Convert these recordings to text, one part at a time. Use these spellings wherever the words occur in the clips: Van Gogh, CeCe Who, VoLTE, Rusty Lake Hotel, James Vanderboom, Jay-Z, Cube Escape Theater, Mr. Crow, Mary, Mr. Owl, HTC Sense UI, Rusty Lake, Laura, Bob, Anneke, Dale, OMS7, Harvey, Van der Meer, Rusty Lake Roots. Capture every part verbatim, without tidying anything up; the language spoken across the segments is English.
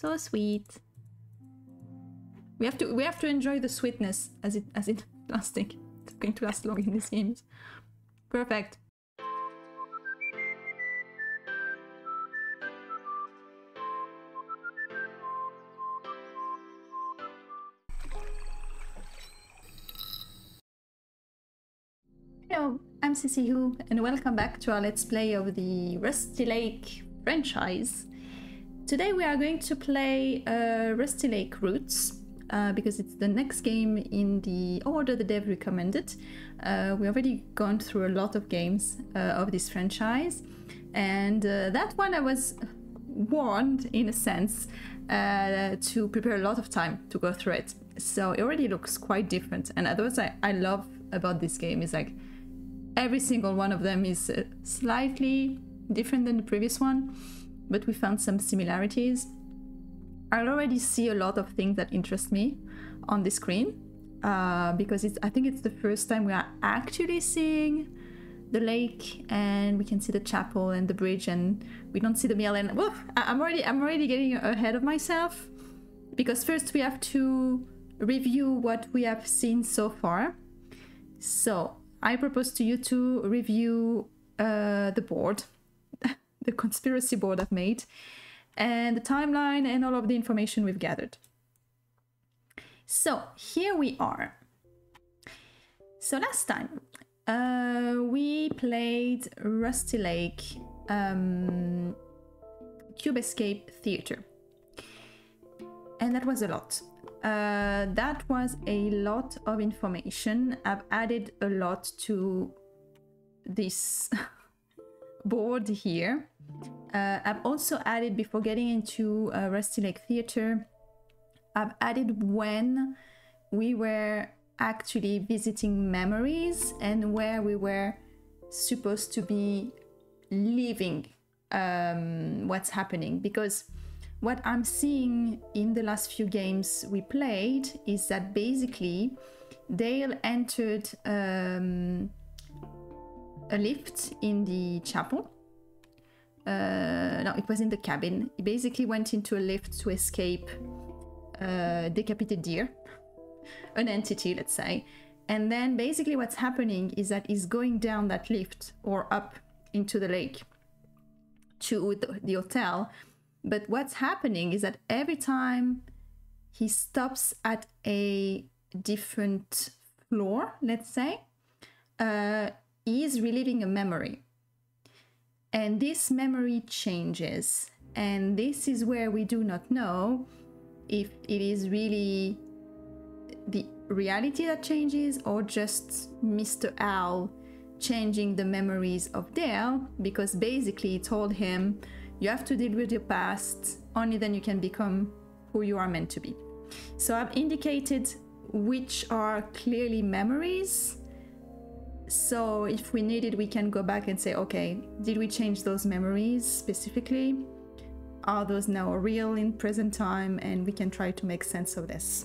So sweet. We have to we have to enjoy the sweetness as it as it lasting. It's going to last long in these games. Perfect. Hello, I'm CeCe Who, and welcome back to our Let's Play of the Rusty Lake franchise. Today we are going to play uh, Rusty Lake Roots, uh, because it's the next game in the order the dev recommended. Uh, we already gone through a lot of games uh, of this franchise, and uh, that one I was warned, in a sense, uh, to prepare a lot of time to go through it. So it already looks quite different, and otherwise I, I love about this game is like every single one of them is uh, slightly different than the previous one, but we found some similarities. I already see a lot of things that interest me on the screen, uh, because it's, I think it's the first time we are actually seeing the lake, and we can see the chapel and the bridge, and we don't see the mill. And woof, I'm already I'm already getting ahead of myself, because first we have to review what we have seen so far. So I propose to you to review uh, the board. The conspiracy board I've made, and the timeline and all of the information we've gathered. So here we are. So last time uh, we played Rusty Lake um, Cube Escape Theater, and that was a lot. Uh, that was a lot of information. I've added a lot to this board here. Uh, I've also added, before getting into uh, Rusty Lake Theater, I've added when we were actually visiting memories and where we were supposed to be leaving um, what's happening. Because what I'm seeing in the last few games we played is that basically Dale entered um, a lift in the chapel. Uh, no, it was in the cabin. He basically went into a lift to escape a decapitated deer, an entity, let's say. And then basically what's happening is that he's going down that lift or up into the lake to the hotel. But what's happening is that every time he stops at a different floor, let's say, uh, he is reliving a memory. And this memory changes, and this is where we do not know if it is really the reality that changes or just Mister Owl changing the memories of Dale, because basically he told him, you have to deal with your past, only then you can become who you are meant to be. So I've indicated which are clearly memories. So if we need it, we can go back and say, okay, did we change those memories specifically? Are those now real in present time? And we can try to make sense of this.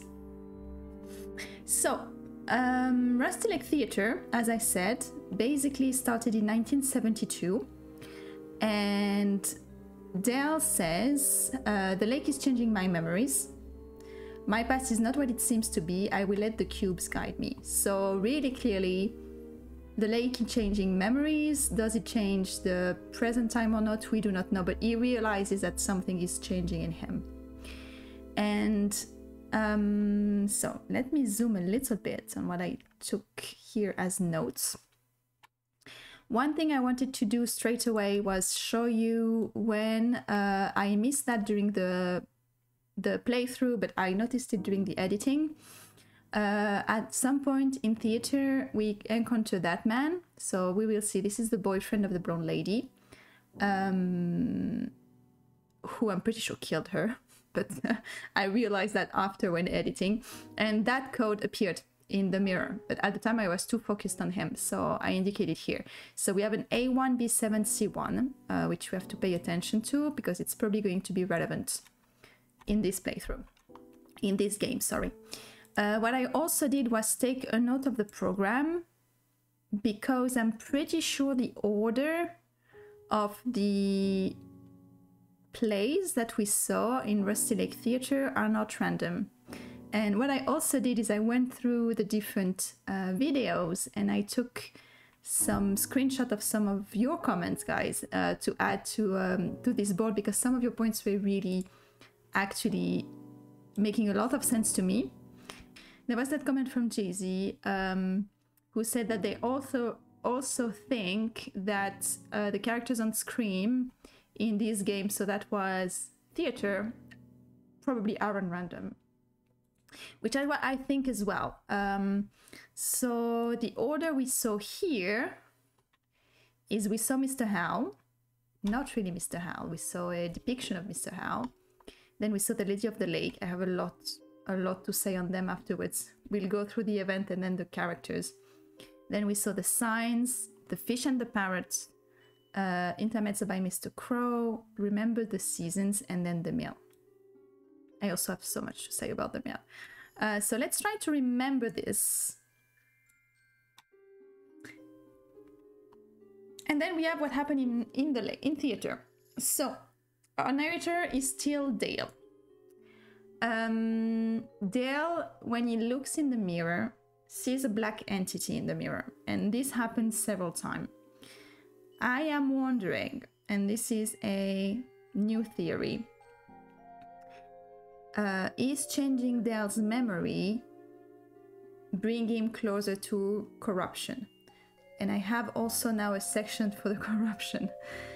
So um, Rusty Lake Theater, as I said, basically started in nineteen seventy-two. And Dale says, uh, the lake is changing my memories. My past is not what it seems to be. I will let the cubes guide me. So really clearly, the lake is changing memories. Does it change the present time or not? We do not know, but he realizes that something is changing in him. And um, so let me zoom a little bit on what I took here as notes. One thing I wanted to do straight away was show you when uh, I missed that during the, the playthrough, but I noticed it during the editing. Uh, at some point in theater, we encounter that man. So we will see, this is the boyfriend of the blonde lady, um, who I'm pretty sure killed her. But I realized that after when editing. And that code appeared in the mirror. But at the time, I was too focused on him. So I indicated here. So we have an A one B seven C one, uh, which we have to pay attention to, because it's probably going to be relevant in this playthrough. In this game, sorry. Uh, what I also did was take a note of the program, because I'm pretty sure the order of the plays that we saw in Rusty Lake Theater are not random. And what I also did is I went through the different uh, videos and I took some screenshot of some of your comments, guys, uh, to add to, um, to this board, because some of your points were really actually making a lot of sense to me. There was that comment from Jay-Z, um, who said that they also also think that uh, the characters on screen in these games, so that was theater, probably aren't random. Which is what I think as well. Um, so the order we saw here is we saw Mister Owl, not really Mister Owl, we saw a depiction of Mister Owl. Then we saw the Lady of the Lake. I have a lot, a lot to say on them afterwards. We'll go through the event and then the characters. Then we saw the signs, the fish and the parrot, uh, intermezzo by Mister Crow, remember the seasons, and then the meal. I also have so much to say about the meal. Uh, so let's try to remember this. And then we have what happened in, in the in theater. So our narrator is still Dale. Um, Dale, when he looks in the mirror, sees a black entity in the mirror. And this happens several times. I am wondering, and this is a new theory, Uh, is changing Dale's memory bring him closer to corruption? And I have also now a section for the corruption,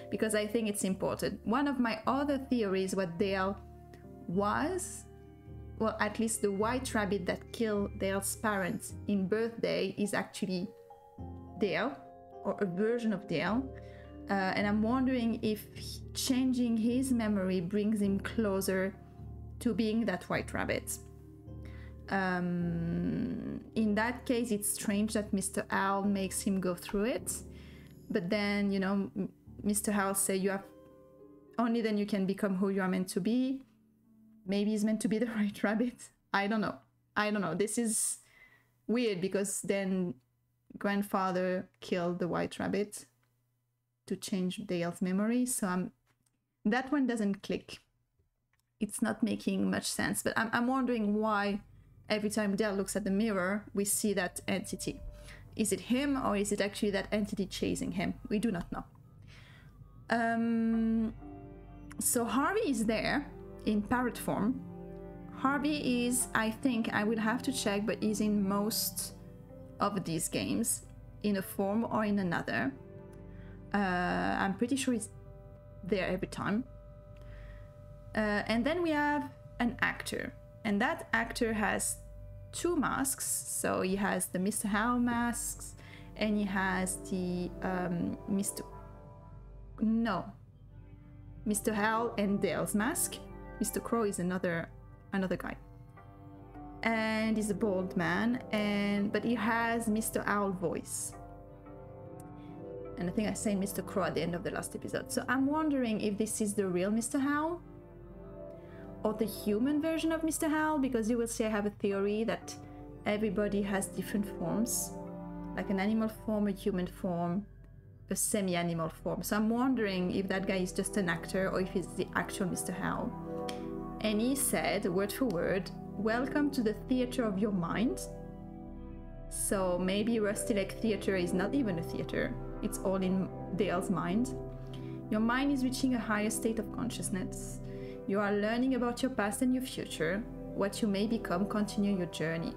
because I think it's important. One of my other theories, what Dale was, well, at least the white rabbit that killed Dale's parents in Birthday is actually Dale, or a version of Dale. Uh, and I'm wondering if changing his memory brings him closer to being that white rabbit. Um, in that case, it's strange that Mister Owl makes him go through it. But then, you know, Mister Owl say you have only then you can become who you are meant to be. Maybe he's meant to be the white rabbit. I don't know. I don't know. This is weird, because then grandfather killed the white rabbit to change Dale's memory. So I'm, that one doesn't click. It's not making much sense, but I'm, I'm wondering why every time Dale looks at the mirror, we see that entity. Is it him, or is it actually that entity chasing him? We do not know. Um, so Harvey is there in parrot form. Harvey is, I think, I will have to check, but is in most of these games in a form or in another. Uh, I'm pretty sure he's there every time. Uh, and then we have an actor, and that actor has two masks. So he has the Mister Owl masks, and he has the um, Mister No, Mister Owl and Dale's mask. Mister Crow is another another guy, and he's a bald man. And but he has Mister Owl voice. And I think I said Mister Crow at the end of the last episode. So I'm wondering if this is the real Mister Owl, or the human version of Mister Owl, because you will see I have a theory that everybody has different forms, like an animal form, a human form, a semi-animal form. So I'm wondering if that guy is just an actor or if he's the actual Mister Owl. And he said, word for word, "Welcome to the theater of your mind." So maybe Rusty Lake Theater is not even a theater. It's all in Dale's mind. "Your mind is reaching a higher state of consciousness. You are learning about your past and your future. What you may become, continue your journey."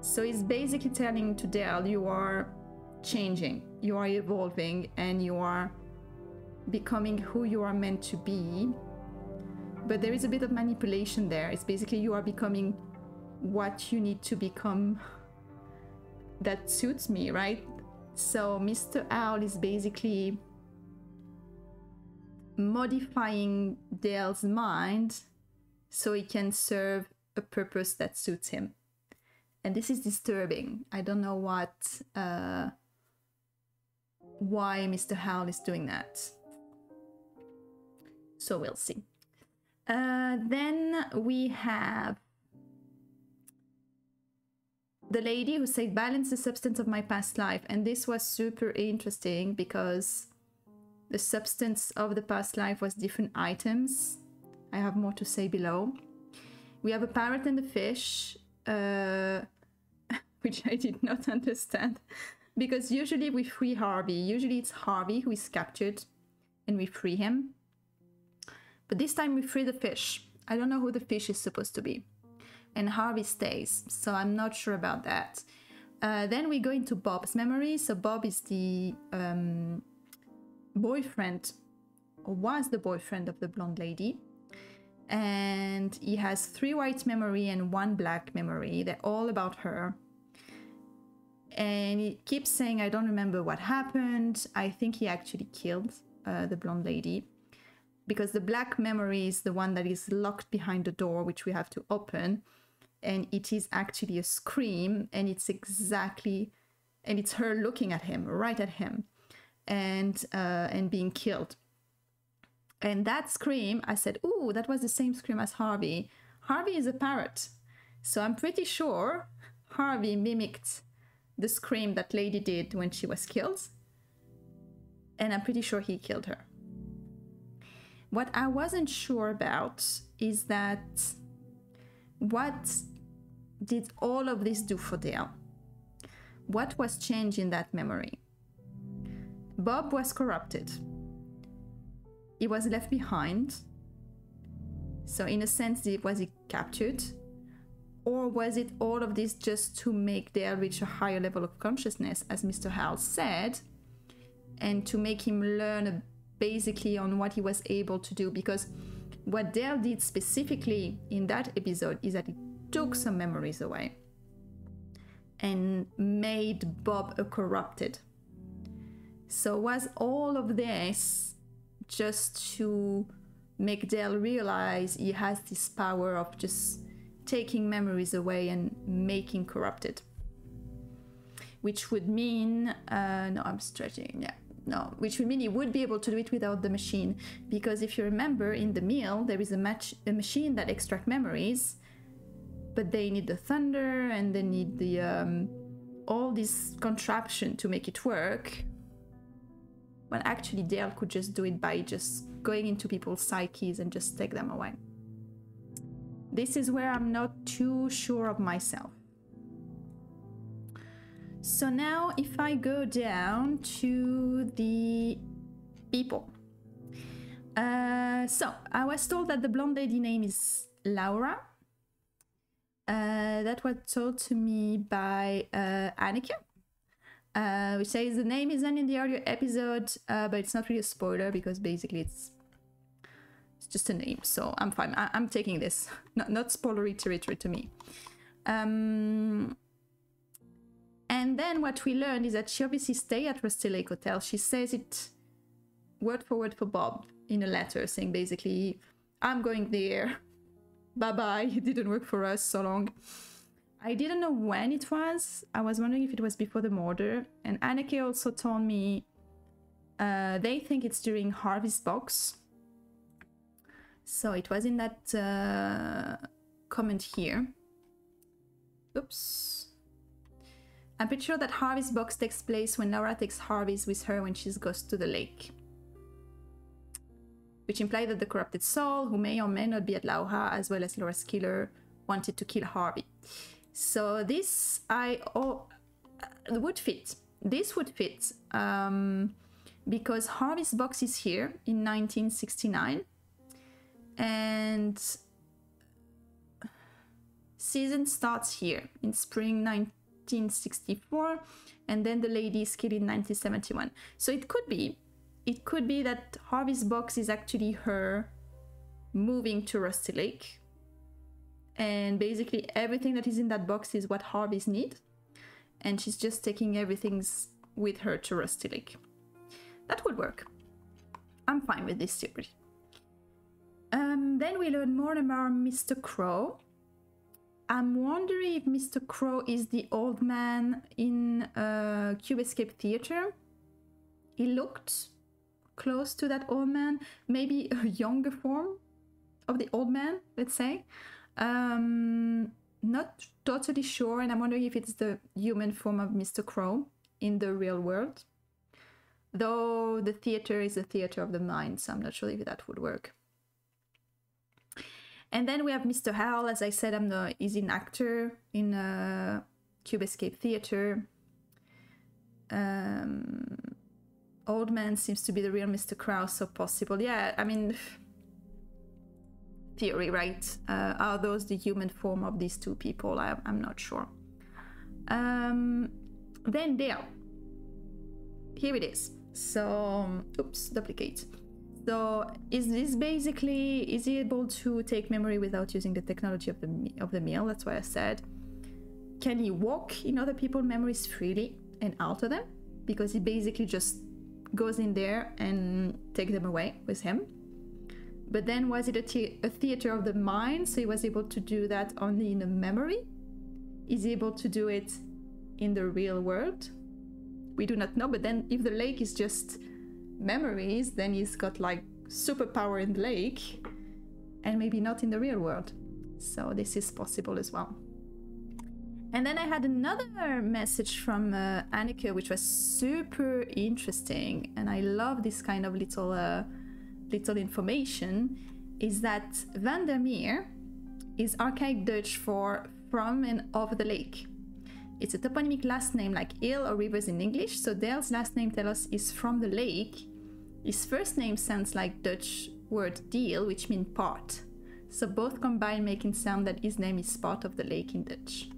So it's basically telling to Dale, you are changing, you are evolving, and you are becoming who you are meant to be. But there is a bit of manipulation there. It's basically you are becoming what you need to become that suits me, right? So Mister Owl is basically modifying Dale's mind so he can serve a purpose that suits him. And this is disturbing. I don't know what, uh, why Mister Owl is doing that. So we'll see. Uh, then we have the lady who said, "Balance the substance of my past life." And this was super interesting because The substance of the past life was different items. I have more to say below. We have a parrot and a fish, uh, which I did not understand, because usually we free Harvey. Usually it's Harvey who is captured and we free him. But this time we free the fish. I don't know who the fish is supposed to be. And Harvey stays, so I'm not sure about that. Uh, then we go into Bob's memory. So Bob is the um, boyfriend, or was the boyfriend of the blonde lady. And he has three white memory and one black memory. They're all about her. And he keeps saying, I don't remember what happened. I think he actually killed uh, the blonde lady. Because the black memory is the one that is locked behind the door, which we have to open. And it is actually a scream, and it's exactly, and it's her looking at him, right at him, and uh, and being killed. And that scream, I said, ooh, that was the same scream as Harvey. Harvey is a parrot. So I'm pretty sure Harvey mimicked the scream that lady did when she was killed. And I'm pretty sure he killed her. What I wasn't sure about is that what did all of this do for Dale? What was changed in that memory? Bob was corrupted. He was left behind. So in a sense, was he captured? Or was it all of this just to make Dale reach a higher level of consciousness, as Mister Owl said, and to make him learn basically on what he was able to do? Because what Dale did specifically in that episode is that it took some memories away and made Bob a corrupted. So was all of this just to make Dale realize he has this power of just taking memories away and making corrupted? Which would mean, uh, no, I'm stretching, yeah. No, which would mean he would be able to do it without the machine, because if you remember in the meal, there is a, match, a machine that extracts memories, but they need the thunder and they need the um, all this contraption to make it work. Well, actually Dale could just do it by just going into people's psyches and just take them away. This is where I'm not too sure of myself. So now if I go down to the people. Uh, so I was told that the blonde lady name is Laura. Uh, that was told to me by uh, Anneke, uh, which says the name isn't in the earlier episode, uh, but it's not really a spoiler because basically it's, it's just a name. So I'm fine. I I'm taking this. Not, not spoilery territory to me. Um... And then what we learned is that she obviously stayed at Rusty Lake Hotel. She says it word for word for Bob in a letter, saying basically, I'm going there. Bye-bye. It didn't work for us so long. I didn't know when it was. I was wondering if it was before the murder. And Anneke also told me uh, they think it's during Harvey's box. So it was in that uh, comment here. Oops. I'm pretty sure that Harvey's box takes place when Laura takes Harvey's with her when she goes to the lake. Which implies that the corrupted soul, who may or may not be at Laura, as well as Laura's killer, wanted to kill Harvey. So this I oh, would fit. This would fit. Um, because Harvey's box is here in nineteen sixty-nine. And season starts here in spring nineteen sixty-four, and then the lady is killed in nineteen seventy-one. So it could be, it could be that Harvey's box is actually her moving to Rusty Lake, and basically everything that is in that box is what Harvey's need, and she's just taking everything with her to Rusty Lake. That would work. I'm fine with this theory. Um, then we learn more about Mister Crow. I'm wondering if Mister Crow is the old man in uh, Cube Escape Theater. He looked close to that old man, maybe a younger form of the old man, let's say. Um, not totally sure, and I'm wondering if it's the human form of Mister Crow in the real world. Though the theater is a theater of the mind, so I'm not sure if that would work. And then we have Mister Owl. As I said, I'm the, he's an actor in uh, Cube Escape Theater. Um, old man seems to be the real Mister Crow, so possible. Yeah, I mean, theory, right? Uh, are those the human form of these two people? I, I'm not sure. Um, then Dale. Here it is. So, oops, duplicate. So is this basically, is he able to take memory without using the technology of the of the meal? That's why I said, can he walk in other people's memories freely and alter them? Because he basically just goes in there and take them away with him. But then was it a, the a theater of the mind? So he was able to do that only in a memory? Is he able to do it in the real world? We do not know. But then if the lake is just memories, then he's got like superpower in the lake and maybe not in the real world. So this is possible as well. And then I had another message from uh, Anneke, which was super interesting, and I love this kind of little uh, little information, is that Van der Meer is archaic Dutch for from and of the lake. It's a toponymic last name like hill or rivers in English, so Dale's last name tells us is from the lake. His first name sounds like Dutch word deel, which means part. So both combine making sound that his name is part of the lake in Dutch.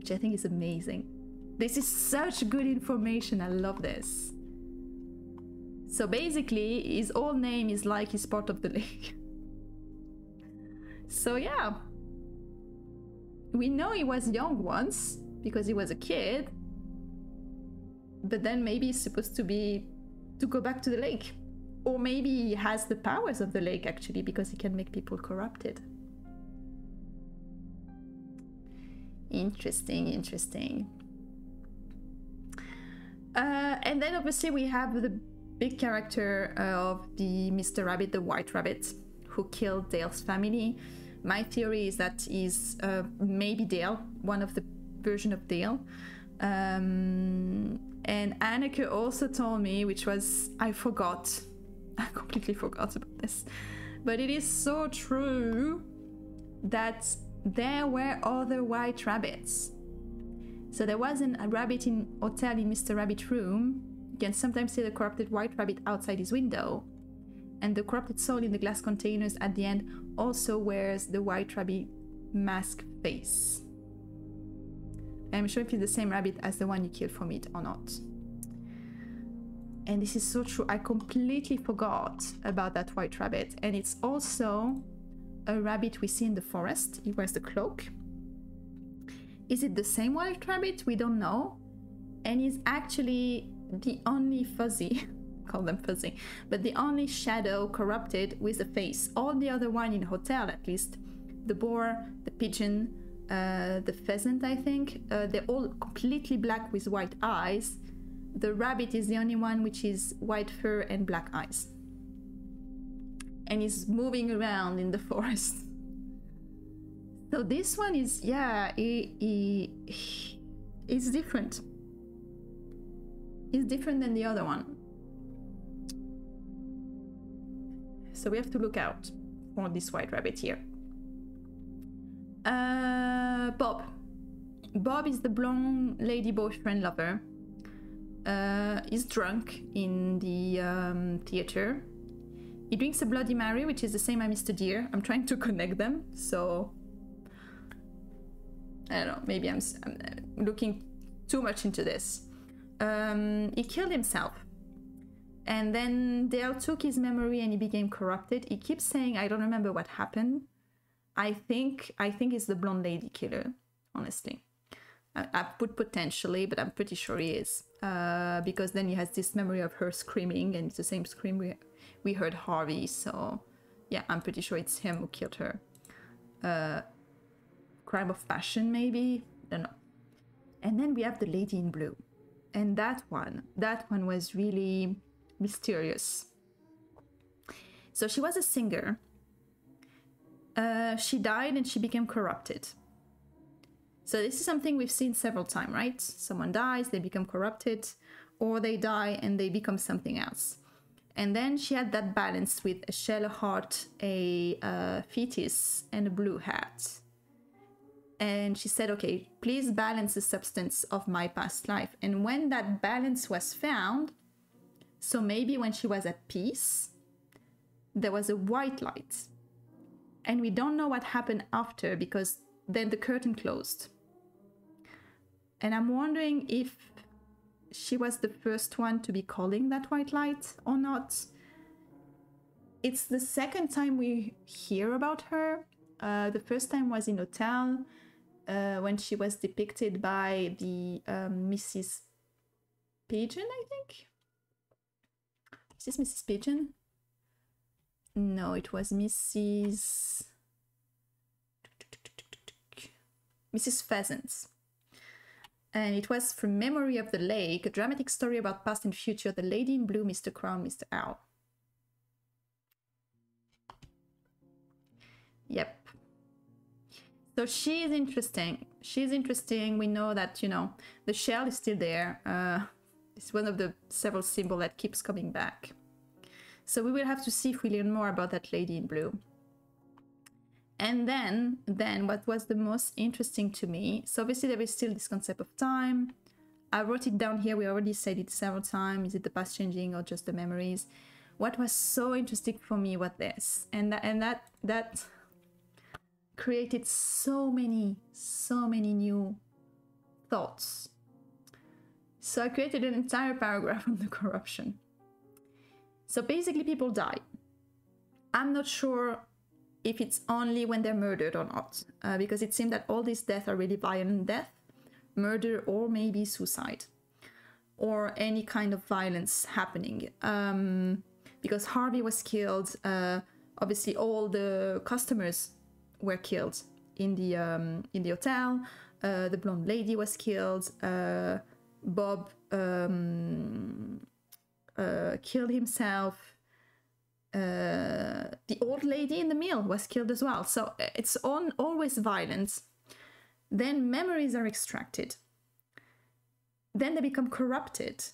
Which I think is amazing. This is such good information, I love this. So basically, his whole name is like he's part of the lake. So yeah. We know he was young once, because he was a kid, but then maybe he's supposed to be, to go back to the lake. Or maybe he has the powers of the lake, actually, because he can make people corrupted. Interesting, interesting. Uh, and then obviously we have the big character of the Mister Rabbit, the White Rabbit, who killed Dale's family. My theory is that he's uh, maybe Dale, one of the version of Dale. Um, and Anneke also told me, which was, I forgot. I completely forgot about this. But it is so true that there were other white rabbits. So there was an, a rabbit in hotel in Mister Rabbit's room. You can sometimes see the corrupted white rabbit outside his window. And the corrupted soul in the glass containers at the end also wears the white rabbit mask face. I'm sure if it's the same rabbit as the one you killed from it or not. And this is so true. I completely forgot about that white rabbit. And it's also a rabbit we see in the forest. He wears the cloak. Is it the same white rabbit? We don't know. And he's actually the only fuzzy... call them fuzzy, but the only shadow corrupted with a face. All the other one in hotel, at least, the boar, the pigeon, uh, the pheasant, I think, uh, they're all completely black with white eyes. The rabbit is the only one which is white fur and black eyes. And is moving around in the forest. So this one is, yeah, he, he, it's different. It's different than the other one. So we have to look out for this white rabbit here. Uh, Bob. Bob is the blonde lady boyfriend lover. Uh, he's drunk in the um, theater. He drinks a Bloody Mary, which is the same as Mister Deer. I'm trying to connect them, so... I don't know, maybe I'm, I'm looking too much into this. Um, he killed himself. And then Dale took his memory and he became corrupted. He keeps saying, I don't remember what happened. I think I think it's the blonde lady killer, honestly. I, I put potentially, but I'm pretty sure he is. Uh, because then he has this memory of her screaming, and it's the same scream we, we heard Harvey. So, yeah, I'm pretty sure it's him who killed her. Uh, crime of passion, maybe? I don't know. And then we have the lady in blue. And that one, that one was really... mysterious. So she was a singer. Uh, she died and she became corrupted. So this is something we've seen several times, right? Someone dies, they become corrupted, or they die and they become something else. And then she had that balance with a shell, a heart, a uh, fetus, and a blue hat. And she said, okay, please balance the substance of my past life. And when that balance was found, so maybe when she was at peace, there was a white light. And we don't know what happened after, because then the curtain closed. And I'm wondering if she was the first one to be calling that white light or not. It's the second time we hear about her. Uh, the first time was in Hotel, uh, when she was depicted by the um, Missus Pigeon, I think. Is this Missus Pigeon? No, it was Missus Missus Pheasants. And it was from Memory of the Lake, a dramatic story about past and future, the Lady in Blue, Mister Crow, Mister Owl. Yep. So she is interesting. She is interesting. We know that, you know, the shell is still there. Uh, it's one of the several symbols that keeps coming back. So we will have to see if we learn more about that Lady in Blue. And then, then what was the most interesting to me? So obviously there is still this concept of time. I wrote it down here. We already said it several times. Is it the past changing or just the memories? What was so interesting for me was this, and that, and that that created so many, so many new thoughts. So I created an entire paragraph on the corruption. So basically, people die. I'm not sure if it's only when they're murdered or not, uh, because it seemed that all these deaths are really violent death, murder, or maybe suicide, or any kind of violence happening. Um, because Harvey was killed, uh, obviously all the customers were killed in the um, in the hotel. Uh, the blonde lady was killed. Uh, Bob um, uh, killed himself. Uh, the old lady in the mill was killed as well. So it's on always violence. Then memories are extracted. Then they become corrupted.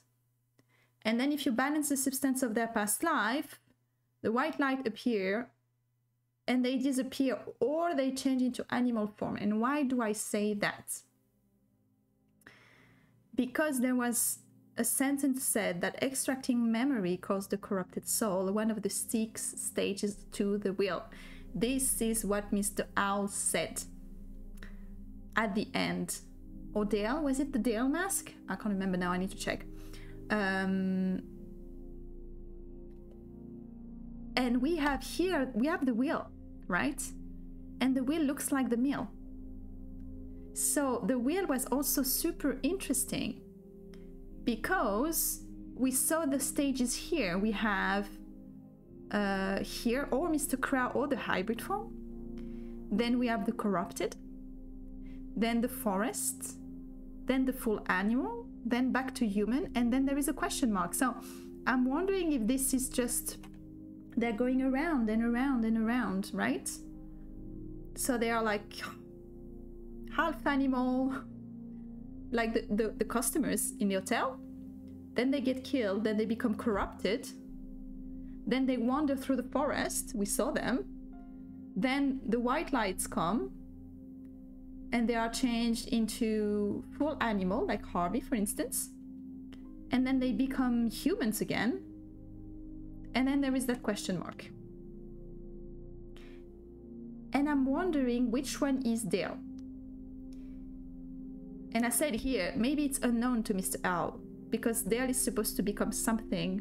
And then if you balance the substance of their past life, the white light appear and they disappear or they change into animal form. And why do I say that? Because there was a sentence said that extracting memory caused the corrupted soul, one of the six stages to the will. This is what Mister Owl said at the end. Or Dale? Was it the Dale mask? I can't remember now, I need to check. Um, and we have here, we have the will, right? And the will looks like the mill. So the will was also super interesting, because we saw the stages here. We have uh, here, or Mister Crow, or the hybrid form. Then we have the corrupted, then the forest, then the full animal, then back to human, and then there is a question mark. So I'm wondering if this is just, they're going around and around and around, right? So they are like half animal, like the, the, the customers in the hotel, then they get killed, then they become corrupted, then they wander through the forest, we saw them, then the white lights come, and they are changed into full animal, like Harvey, for instance, and then they become humans again, and then there is that question mark. And I'm wondering which one is Dale. And I said here, maybe it's unknown to Mister Owl, because Dale is supposed to become something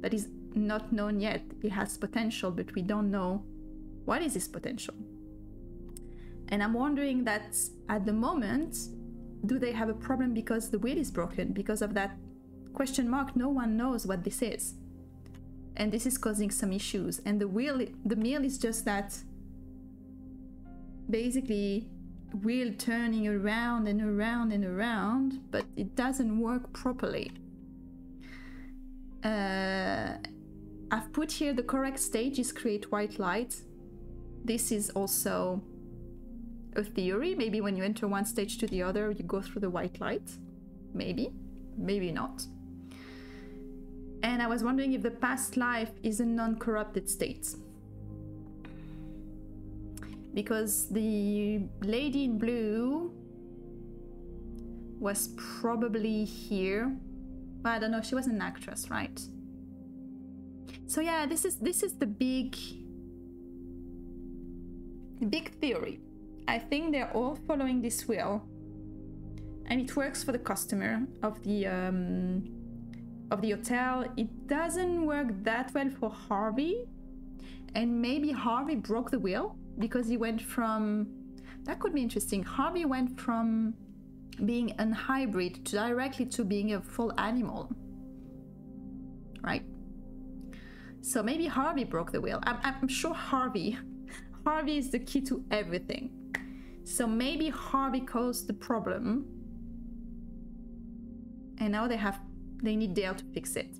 that is not known yet. He has potential, but we don't know what is his potential. And I'm wondering that at the moment, do they have a problem because the will is broken? Because of that question mark, no one knows what this is. And this is causing some issues. And the will, the meal is just that, basically, wheel turning around and around and around, but it doesn't work properly. Uh, I've put here the correct stages create white light. This is also a theory. Maybe when you enter one stage to the other, you go through the white light. Maybe, maybe not. and I was wondering if the past life is a non-corrupted state. Because the lady in blue was probably here. But I don't know, she was an actress, right? So yeah, this is this is the big the big theory. I think they're all following this wheel, and it works for the customer of the um, of the hotel. It doesn't work that well for Harvey, and maybe Harvey broke the wheel because he went from, that could be interesting. Harvey went from being an hybrid directly to being a full animal, right? So maybe Harvey broke the wheel. I'm, I'm sure Harvey Harvey is the key to everything. So maybe Harvey caused the problem, and now they have they need Dale to fix it.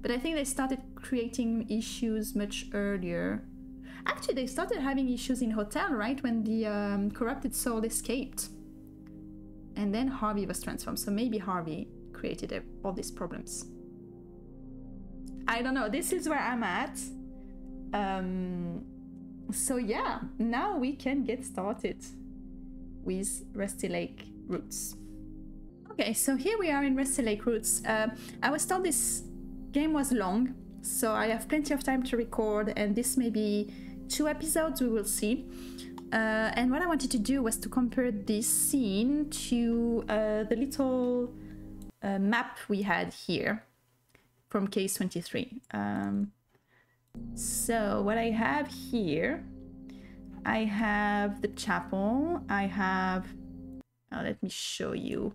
But I think they started creating issues much earlier. Actually, they started having issues in hotel, right? When the um, corrupted soul escaped, and then Harvey was transformed. So maybe Harvey created a, all these problems. I don't know. This is where I'm at. Um, So yeah, now we can get started with Rusty Lake Roots. Okay, so here we are in Rusty Lake Roots. Uh, I was told this game was long, so I have plenty of time to record, and this may be two episodes, we will see. Uh, and what I wanted to do was to compare this scene to uh, the little uh, map we had here from case twenty-three. Um, So what I have here, I have the chapel, I have, oh, let me show you,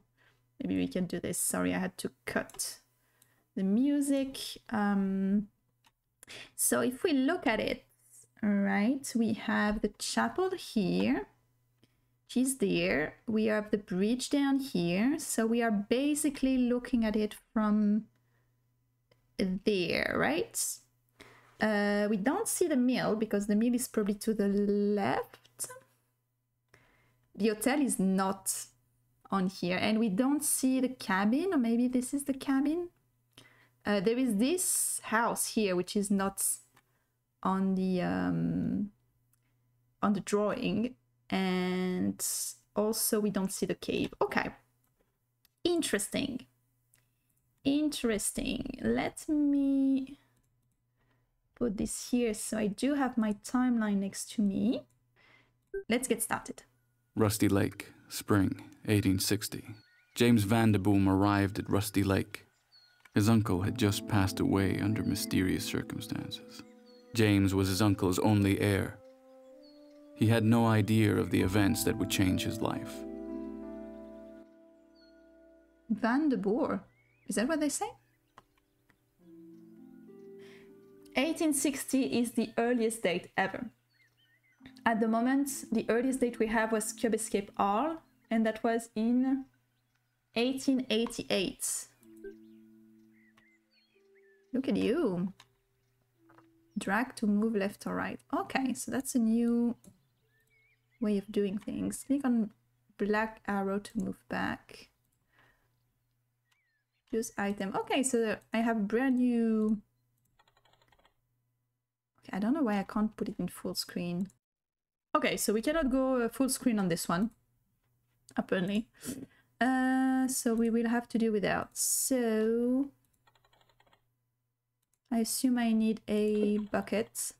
maybe we can do this, sorry, I had to cut the music. Um, so if we look at it, all right, we have the chapel here, she's there, we have the bridge down here, so we are basically looking at it from there, right? Uh, we don't see the mill because the mill is probably to the left. The hotel is not on here, and we don't see the cabin, or maybe this is the cabin. Uh, there is this house here which is not on the um, on the drawing, and also we don't see the cave. Okay, interesting, interesting. Let me put this here so I do have my timeline next to me. Let's get started. Rusty Lake, spring eighteen sixty. James Vanderboom arrived at Rusty Lake. His uncle had just passed away under mysterious circumstances. James was his uncle's only heir. He had no idea of the events that would change his life. Vanderboer, is that what they say? eighteen sixty is the earliest date ever. At the moment, the earliest date we have was Cube Escape R, and that was in eighteen eighty-eight. Look at you. Drag to move left or right. Okay, so that's a new way of doing things. Click on black arrow to move back. Choose item. Okay, so I have brand new... I don't know why I can't put it in full screen. Okay, so we cannot go full screen on this one, apparently. Uh, so we will have to do without. So I assume I need a bucket.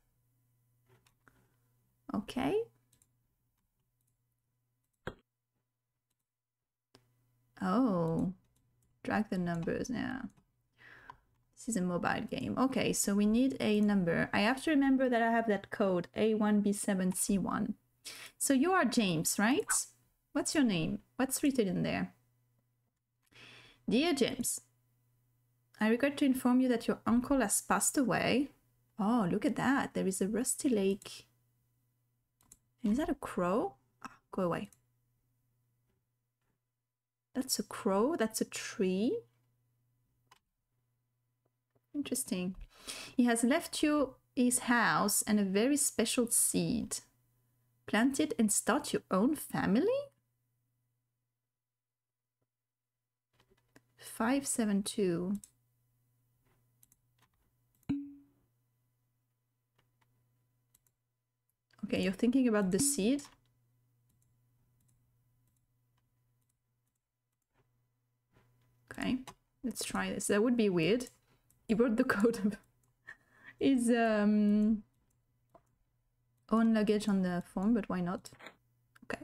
Okay. Oh, drag the numbers now. Yeah. This is a mobile game. Okay, so we need a number. I have to remember that I have that code A one B seven C one. So you are James, right? What's your name? What's written in there? Dear James, I regret to inform you that your uncle has passed away. Oh, look at that. There is a Rusty Lake. And is that a crow? Ah, go away. That's a crow. That's a tree. Interesting. He has left you his house and a very special seed. Plant it and start your own family? five seven two. Okay, you're thinking about the seed. Okay, let's try this. That would be weird. He brought the coat up. His um, own luggage on the phone, but why not? Okay.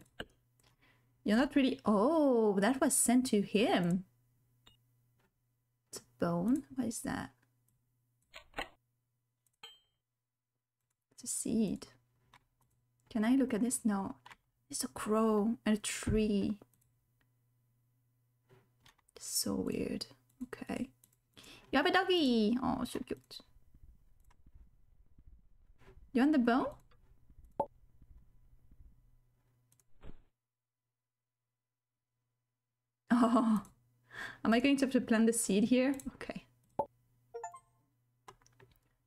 You're not really... Oh, that was sent to him. It's a bone. What is that? It's a seed. Can I look at this? No. It's a crow and a tree. So weird. Okay. You have a doggy! Oh, so cute. You want the bone? Oh. Am I going to have to plant the seed here? Okay.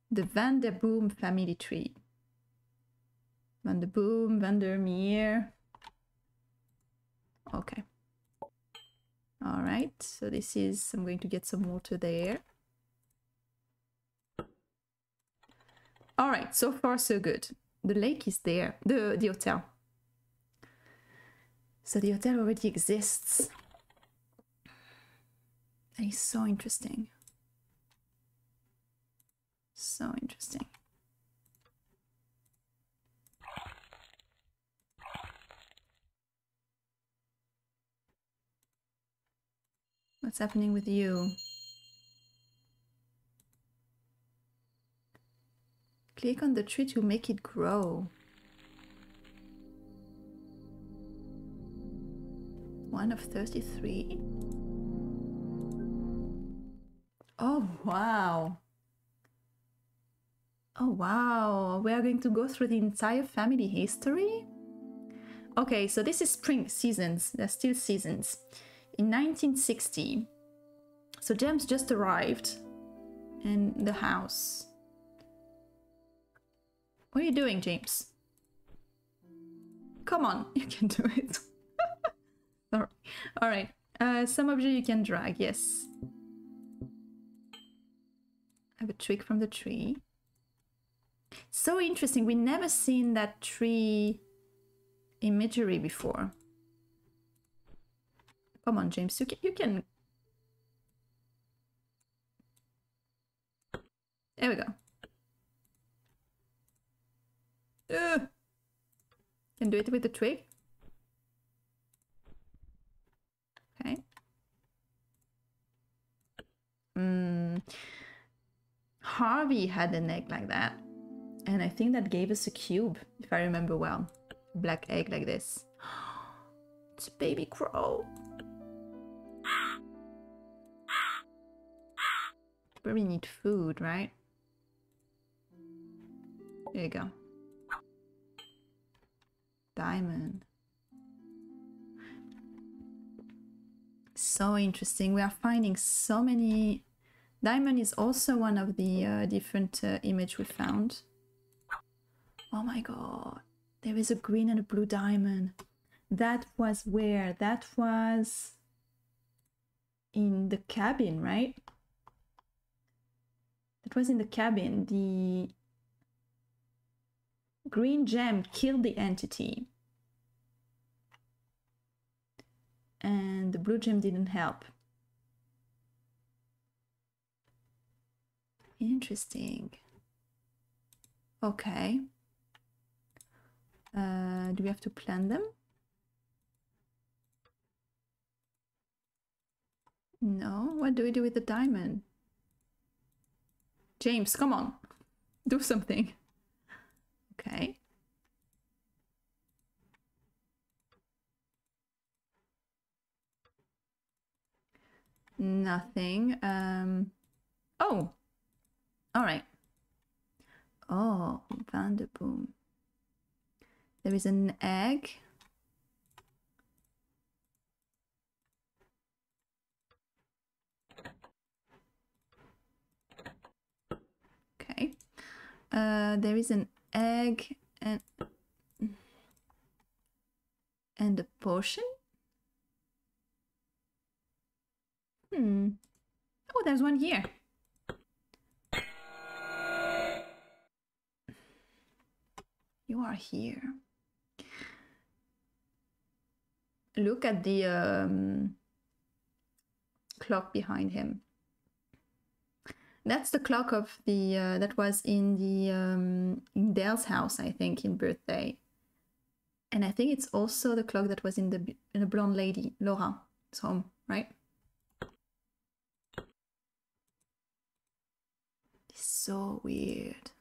The Vanderboom family tree. Vanderboom, Van der Meer. Okay. All right, so this is, I'm going to get some water there. All right, so far so good. The lake is there, the, the hotel. So the hotel already exists. That is so interesting. So interesting. What's happening with you? Click on the tree to make it grow. One of thirty-three. Oh, wow. Oh, wow. We are going to go through the entire family history? Okay, so this is spring seasons. There's still seasons. In nineteen sixty, so James just arrived in the house. What are you doing, James? Come on, you can do it. Sorry. All right, uh, some object you can drag, yes. I have a twig from the tree. So interesting, we've never seen that tree imagery before. Come on, James, you can, you can... There we go. Ugh. Can do it with the twig. Okay. Mm. Harvey had an egg like that. And I think that gave us a cube, if I remember well. A black egg like this. It's a baby crow. Probably need food, right? There you go. Diamond. So interesting. We are finding so many. Diamond is also one of the uh, different uh, image we found. Oh my god. There is a green and a blue diamond. That was where? That was in the cabin, right? It was in the cabin. The green gem killed the entity. And the blue gem didn't help. Interesting. Okay. Uh, do we have to plant them? No. What do we do with the diamond? James, come on, do something. Okay. Nothing. Um. Oh. All right. Oh, Vanderboom. There is an egg. Uh, there is an egg and and a potion. Hmm. Oh, there's one here. You are here. Look at the um, clock behind him. That's the clock of the uh, that was in the um, in Dale's house, I think, in Birthday. And I think it's also the clock that was in the in the blonde lady, Laura's home, right? It's so weird.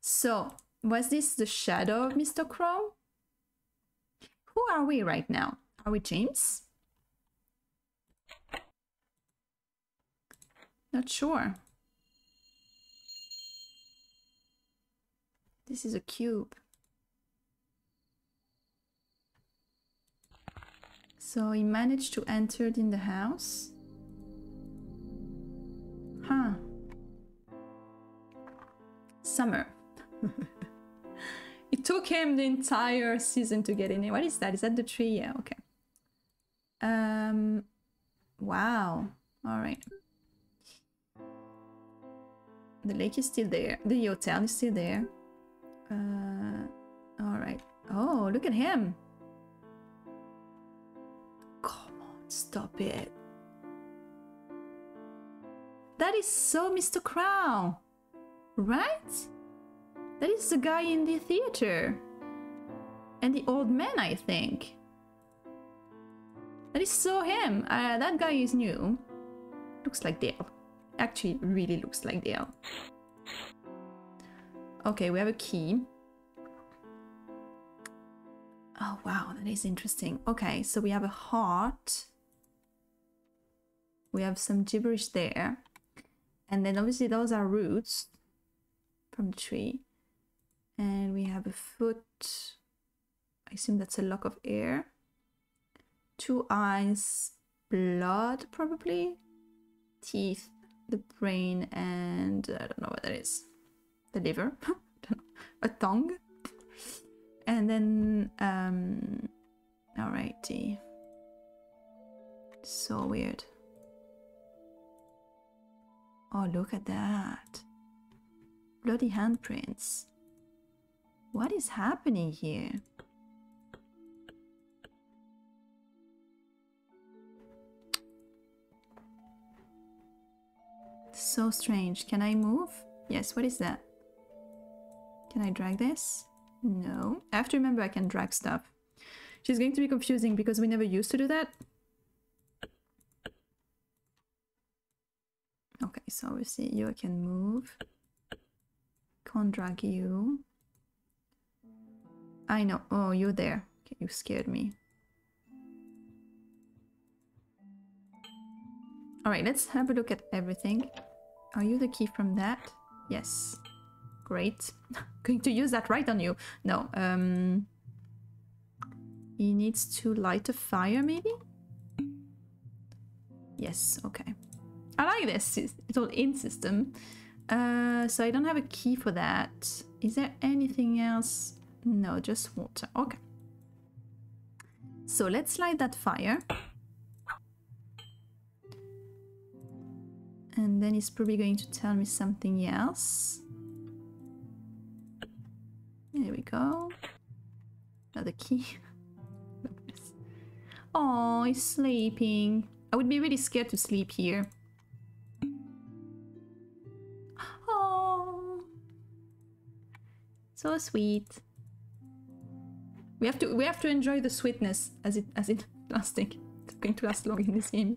So, was this the shadow of Mister Crow? Who are we right now? Are we James? Not sure. This is a cube. So he managed to enter in the house. Huh. Summer. It took him the entire season to get in here. What is that? Is that the tree? Yeah, okay. Um, wow. All right. The lake is still there. The hotel is still there. Uh, all right. Oh, look at him. Come on, stop it. That is so Mister Crow, right? That is the guy in the theater. And the old man, I think. That is so him. Uh, that guy is new. Looks like Dale. Actually, really looks like Dale. Okay, we have a key. Oh, wow, that is interesting. Okay, so we have a heart. We have some gibberish there. And then obviously those are roots from the tree. And we have a foot. I assume that's a lock of air. Two eyes, blood probably. Teeth, the brain, and I don't know what that is. The liver, a tongue, and then um alrighty. So weird. Oh, look at that. Bloody handprints. What is happening here? So strange. Can I move? Yes, what is that? Can I drag this? No. I have to remember I can drag stuff. She's going to be confusing because we never used to do that. Okay, so obviously you can move. Can't drag you. I know. Oh, you're there. Okay, you scared me. Alright, let's have a look at everything. Are you the key from that? Yes. Great. Going to use that right on you. No. Um, he needs to light a fire, maybe? Yes, okay. I like this. It's all in system. Uh, so I don't have a key for that. Is there anything else? No, just water. Okay. So let's light that fire. And then he's probably going to tell me something else. There we go. Another key. Oh, he's sleeping. I would be really scared to sleep here. Oh, so sweet. We have to we have to enjoy the sweetness as it as it lasting. It's going to last long in this game.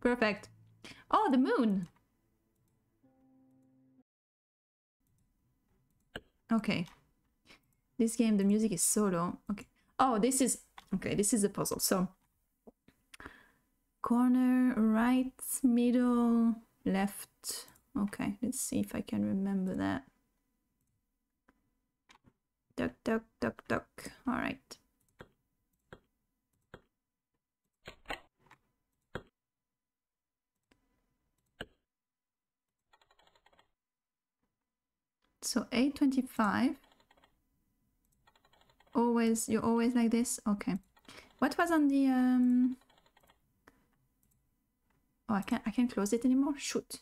Perfect. Oh, the moon. Okay. This game, the music is so low. Okay. Oh, this is... Okay, this is a puzzle. So, corner, right, middle, left. Okay, let's see if I can remember that. Duck, duck, duck, duck. All right. So, eight twenty-five. Always, you're always like this? Okay. What was on the... Um... Oh, I can't, I can't close it anymore? Shoot.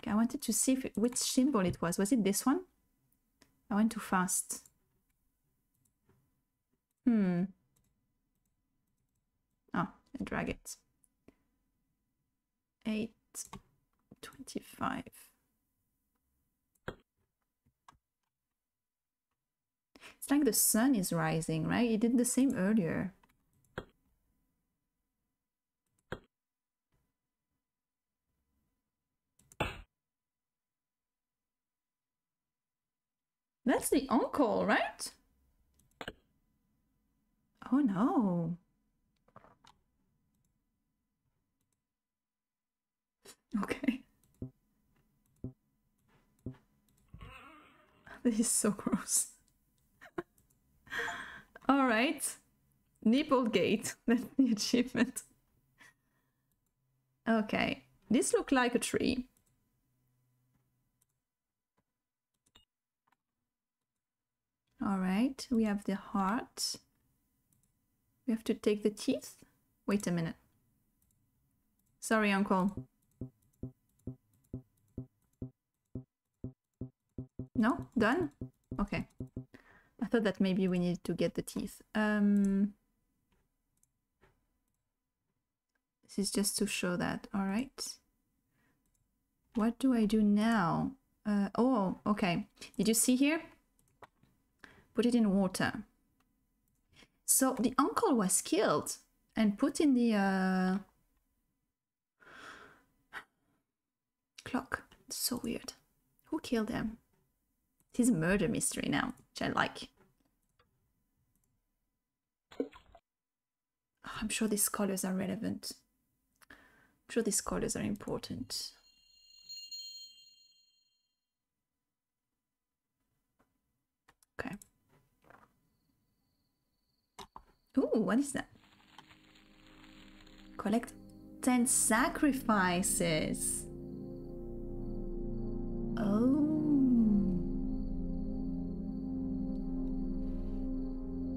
Okay, I wanted to see if it, which symbol it was. Was it this one? I went too fast. Hmm. Oh, I drag it. eight twenty-five. It's like the sun is rising, right? It did the same earlier. That's the uncle, right? Oh no. Okay. This is so gross. All right. Nipplegate. That's the achievement. Okay. This looks like a tree. All right, we have the heart. We have to take the teeth. Wait a minute. Sorry, uncle. No? Done? Okay. I thought that maybe we needed to get the teeth. Um, this is just to show that. All right. What do I do now? Uh, oh, okay. Did you see here? Put it in water. So the uncle was killed and put in the uh, clock. It's so weird. Who killed him? It is a murder mystery now, which I like. Oh, I'm sure these colors are relevant. I'm sure these colors are important. Okay. Ooh, what is that? Collect ten sacrifices. Oh.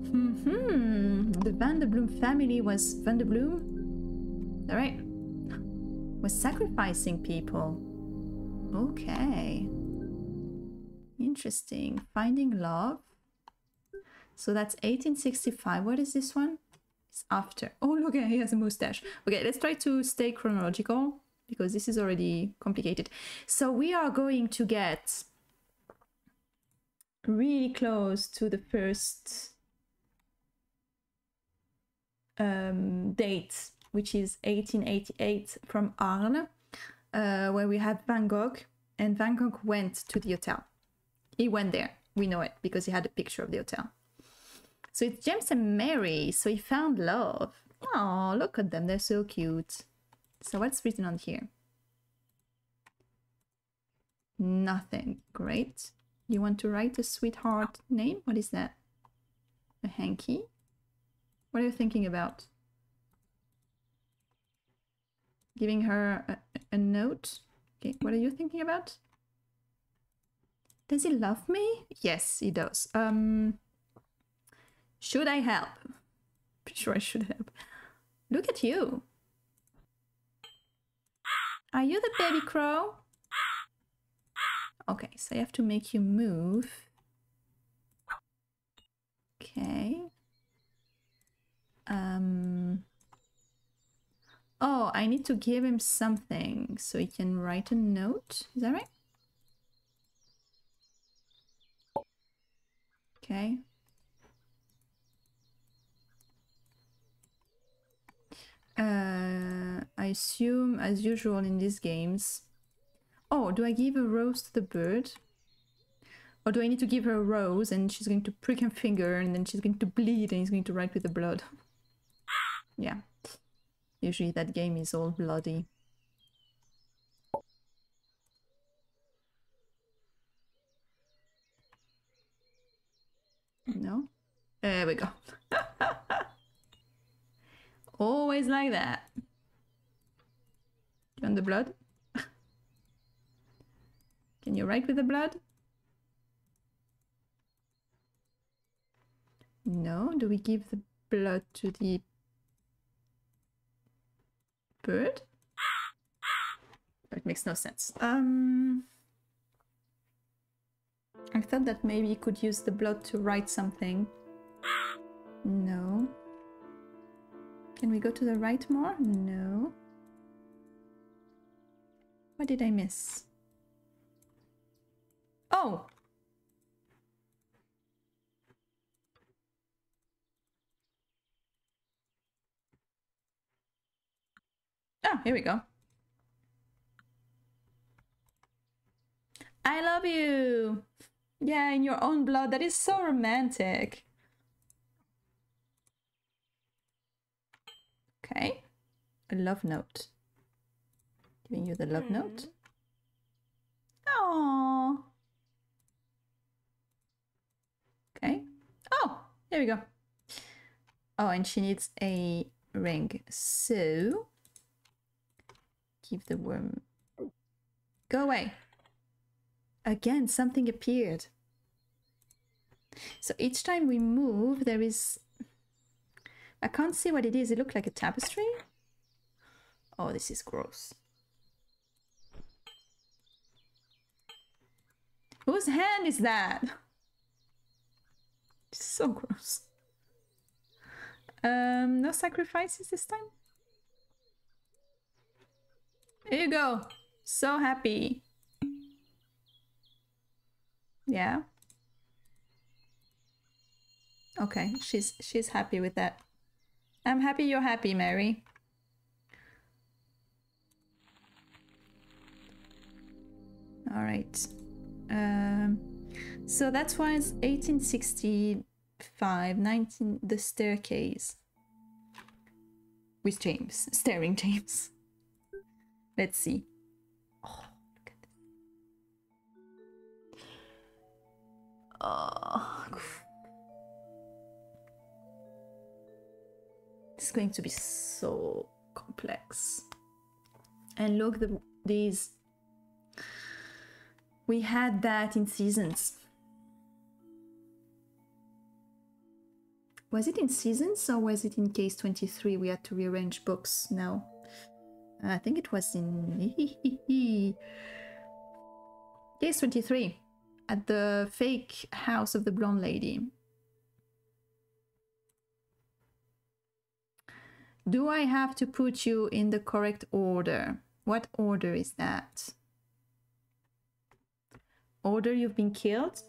Mm-hmm. The Vanderboom family was Vanderboom? All right. Was sacrificing people. Okay. Interesting. Finding love. So that's eighteen sixty-five. What is this one? It's after. Oh, look, he has a mustache. Okay, let's try to stay chronological because this is already complicated. So we are going to get really close to the first um, date, which is eighteen eighty-eight from Arles, uh, where we have Van Gogh. And Van Gogh went to the hotel. He went there. We know it because he had a picture of the hotel. So it's James and Mary. So he found love. Oh, look at them. They're so cute. So what's written on here? Nothing. Great. You want to write a sweetheart name? What is that? A hanky? What are you thinking about? Giving her a, a note? Okay. What are you thinking about? Does he love me? Yes, he does. Um... Should I help? Pretty sure I should help. Look at you. Are you the baby crow? Okay, so I have to make you move. Okay. Um. Oh, I need to give him something so he can write a note. Is that right? Okay. Uh, I assume, as usual in these games... Oh, do I give a rose to the bird? Or do I need to give her a rose and she's going to prick her finger and then she's going to bleed and he's going to write with the blood? Yeah. Usually that game is all bloody. No? There we go. Always like that. Do you want the blood? Can you write with the blood? No. Do we give the blood to the bird? It makes no sense. Um, I thought that maybe you could use the blood to write something. No. Can we go to the right more? No. What did I miss? Oh! Oh, here we go. I love you! Yeah, in your own blood. That is so romantic. Okay. A love note. Giving you the love mm. note. Oh. Okay. Oh, there we go. Oh, and she needs a ring. So... Give the worm... Go away! Again, something appeared. So each time we move, there is... I can't see what it is. It looked like a tapestry. Oh, this is gross. Whose hand is that? It's so gross. Um, no sacrifices this time? Here you go. So happy. Yeah. Okay, she's she's happy with that. I'm happy you're happy, Mary. All right. Um, so that's why it's eighteen sixty-five, nineteen, the staircase. With James, staring James. Let's see. Oh, look at this. Oh. It's going to be so complex. And look, the, these... We had that in Seasons. Was it in Seasons or was it in case twenty-three? We had to rearrange books now. I think it was in... Case twenty-three. At the fake house of the blonde lady. Do I have to put you in the correct order? What order is that? Order you've been killed?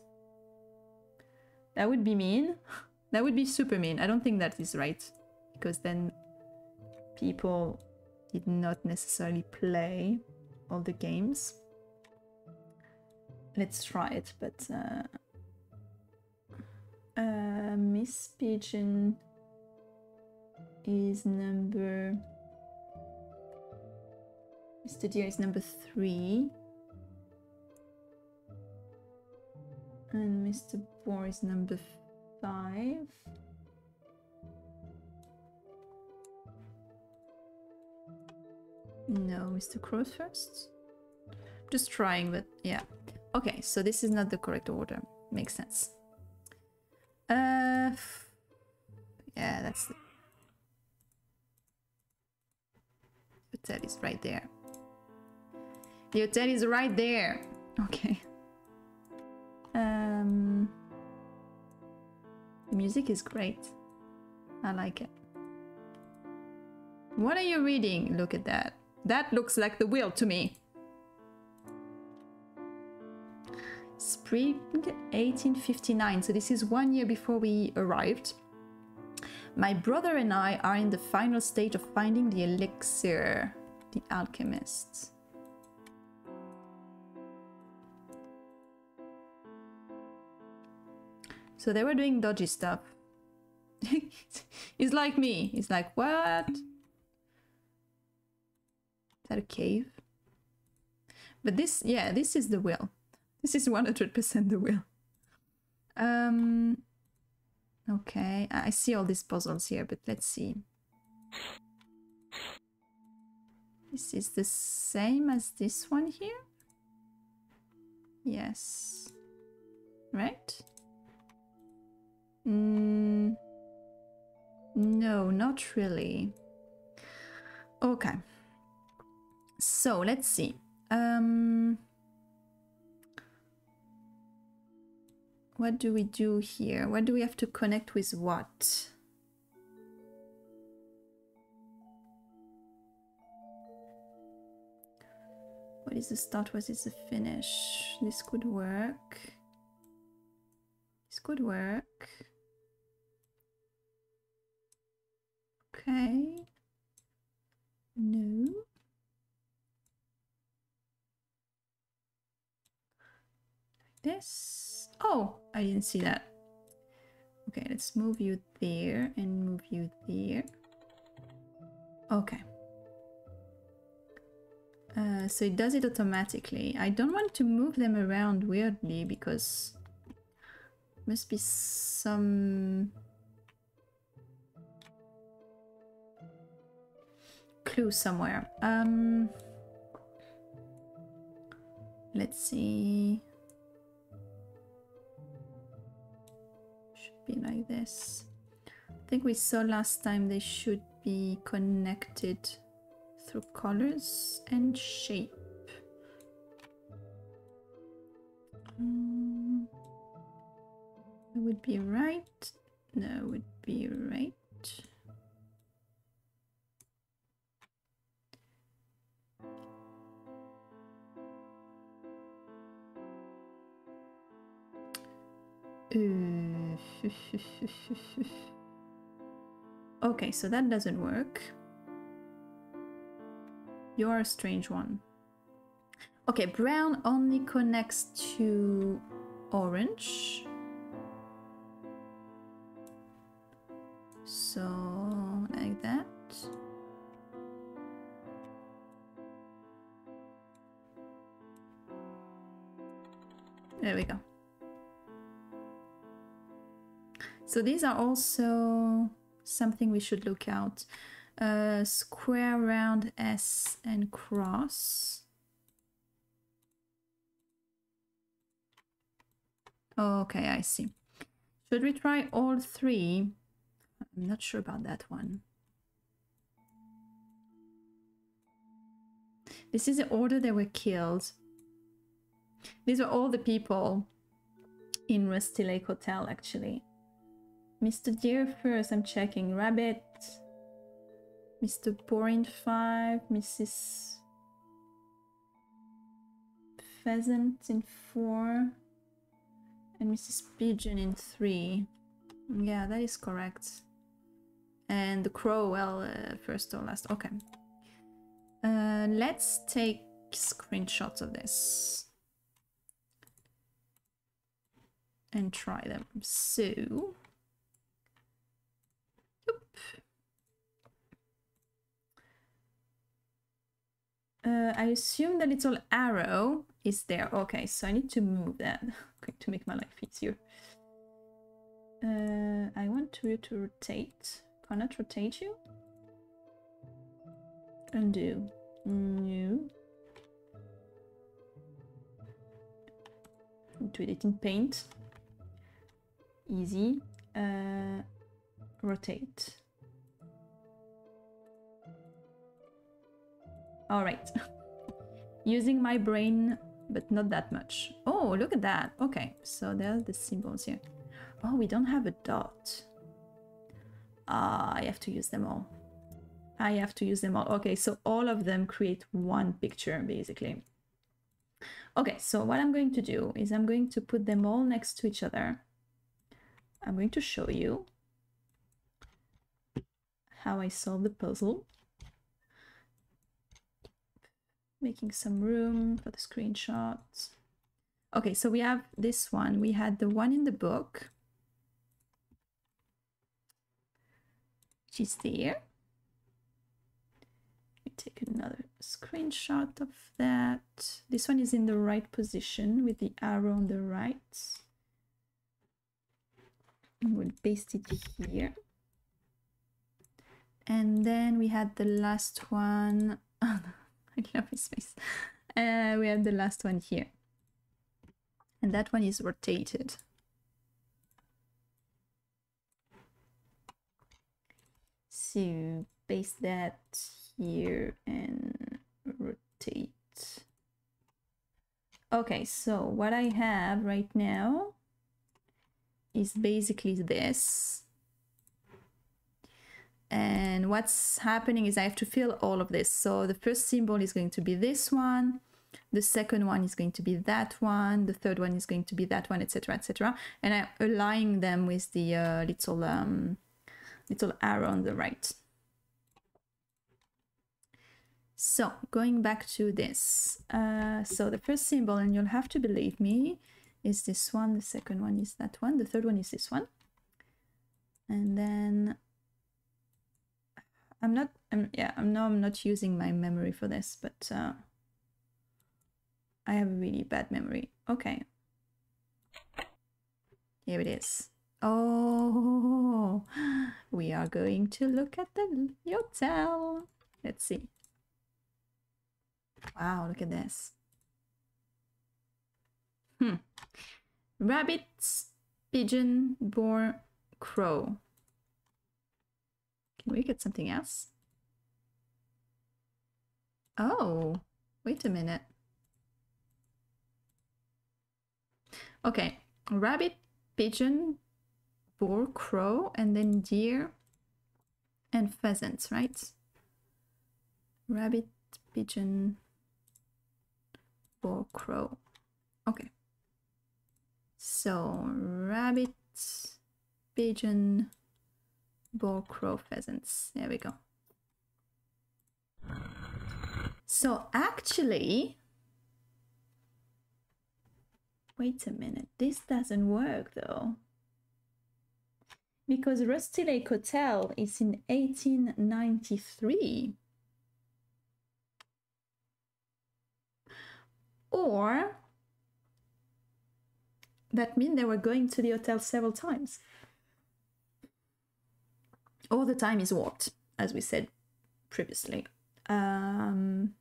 That would be mean. That would be super mean. I don't think that is right. Because then people... did not necessarily play all the games. Let's try it, but... Uh, uh, Miss Pigeon is number... Mister Deer is number three. And Mister Boar is number five. No, Mister Crow first. Just trying, but yeah. Okay, so this is not the correct order. Makes sense. Uh, yeah, that's the hotel is right there. The hotel is right there. Okay. Um, the music is great. I like it. What are you reading? Look at that. That looks like the wheel to me. Spring eighteen fifty-nine. So this is one year before we arrived. My brother and I are in the final stage of finding the elixir. The alchemist. So they were doing dodgy stuff. He's like me. He's like, what? Is that a cave? But this, yeah, this is the will. This is one hundred percent the will. Um, okay, I see all these puzzles here, but let's see. This is the same as this one here? Yes. Right? Mm. No, not really. Okay. So, let's see. Um, what do we do here? What do we have to connect with what? What is the start? What is the finish? This could work. This could work. Okay. No. Like this. Oh, I didn't see that. Okay, let's move you there and move you there. Okay. Uh, so it does it automatically. I don't want to move them around weirdly because must be some clue somewhere. Um, let's see. Should be like this. I think we saw last time they should be connected through colors and shape. Um, it would be right. No, it would be right. Okay, so that doesn't work. You're a strange one. Okay, brown only connects to orange. So, like that. There we go. So these are also something we should look out. Uh, square, round, S, and cross. Okay, I see. Should we try all three? I'm not sure about that one. This is the order they were killed. These were all the people in Rusty Lake Hotel, actually. Mister Deer first, I'm checking. Rabbit. Mister Boring five, Missus Pheasant in four, and Missus Pigeon in three. Yeah, that is correct. And the crow, well, uh, first or last. Okay. Uh, let's take screenshots of this and try them. So. Uh, I assume the little arrow is there. Okay, so I need to move that okay, to make my life easier. Uh, I want you to, to rotate. Cannot rotate you? Undo. New. Do it in paint. Easy. Uh, rotate. All right, using my brain, but not that much. Oh, look at that. Okay, so there are the symbols here. Oh, we don't have a dot. Ah, uh, I have to use them all. I have to use them all. Okay, so all of them create one picture, basically. Okay, so what I'm going to do is I'm going to put them all next to each other. I'm going to show you how I solve the puzzle. Making some room for the screenshots. Okay, so we have this one. We had the one in the book. She's there. We take another screenshot of that. This one is in the right position with the arrow on the right. And we'll paste it here. And then we had the last one. Oh, no. I love his face. Uh, we have the last one here. And that one is rotated. So paste that here and rotate Okay, so what I have right now is basically this. And what's happening is I have to fill all of this. So the first symbol is going to be this one. The second one is going to be that one. The third one is going to be that one, et cetera, et cetera. And I'm aligning them with the uh, little um, little arrow on the right. So going back to this, uh, so the first symbol, and you'll have to believe me, is this one. The second one is that one. The third one is this one. And then I'm not, I'm, yeah, I know I'm not using my memory for this, but uh, I have a really bad memory. Okay. Here it is. Oh, we are going to look at the hotel. Let's see. Wow, look at this. Hmm. Rabbit, pigeon, boar, crow. Can we get something else? Oh, wait a minute. Okay, rabbit, pigeon, boar, crow, and then deer and pheasants, right? Rabbit, pigeon, boar, crow. Okay. So, rabbit, pigeon, boar, crow, pheasants. There we go. So, actually... Wait a minute, this doesn't work though. Because Rusty Lake Hotel is in eighteen ninety-three. Or that means they were going to the hotel several times. Or the time is warped, as we said previously. Um,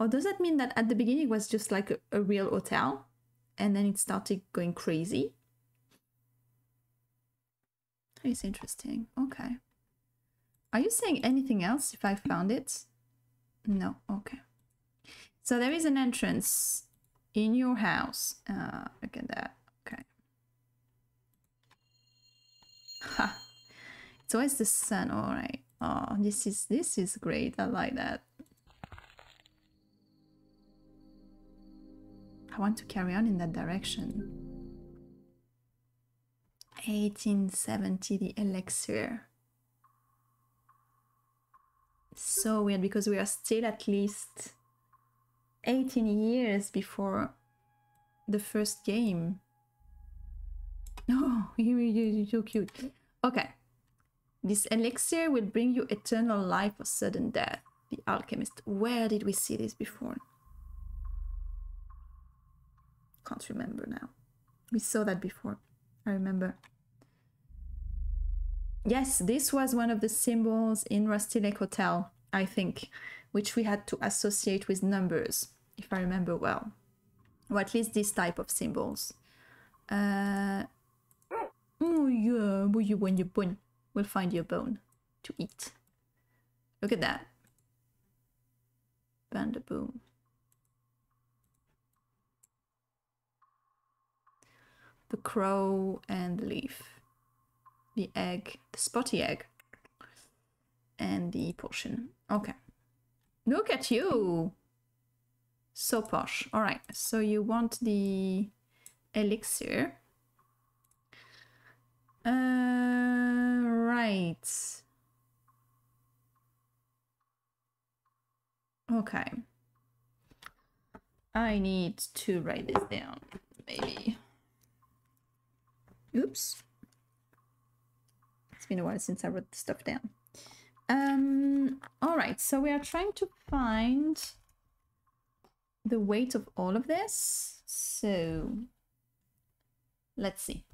or does that mean that at the beginning it was just like a, a real hotel and then it started going crazy? It's interesting. Okay. Are you saying anything else if I found it? No. Okay. So there is an entrance in your house. Uh, look at that. Okay. Ha! It's always the sun. All right. Oh, this is this is great. I like that. I want to carry on in that direction. eighteen seventy, the elixir. So weird because we are still at least eighteen years before the first game. No, oh, you're, you're so cute. Okay. This elixir will bring you eternal life or sudden death. The alchemist. Where did we see this before? Can't remember now. We saw that before. I remember. Yes, this was one of the symbols in Rusty Lake Hotel, I think, which we had to associate with numbers, if I remember well. Or at least this type of symbols. Uh, oh yeah, will you want your bone? We'll find your bone to eat. Look at that. Vanderboom. The crow and the leaf. The egg, the spotty egg. And the portion. Okay. Look at you! So posh. Alright, so you want the elixir. Uh, right. Okay. I need to write this down, maybe. Oops. It's been a while since I wrote the stuff down. Um, all right, so we are trying to find the weight of all of this. So let's see.